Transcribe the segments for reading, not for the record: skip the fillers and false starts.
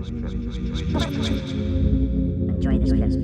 Enjoy this.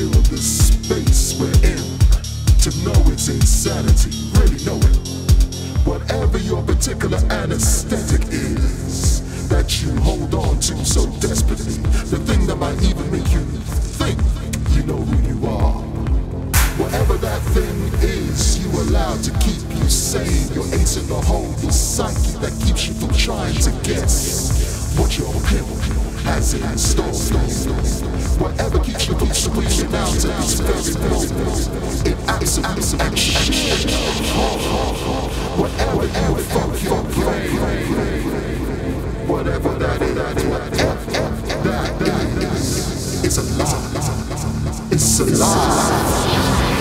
feel this space we're in. To know it's insanity, really know it. Whatever your particular anesthetic is that you hold on to so desperately, the thing that might even make you think you know who you are. Whatever that thing is you allow to keep you sane, you're acing the hole, the psyche that keeps you from trying to guess what your him has in store. Whatever keeps you from screaming out to these very moments in absolute action. Whatever that fuck your brain, whatever that is, it's a lie. It's a lie.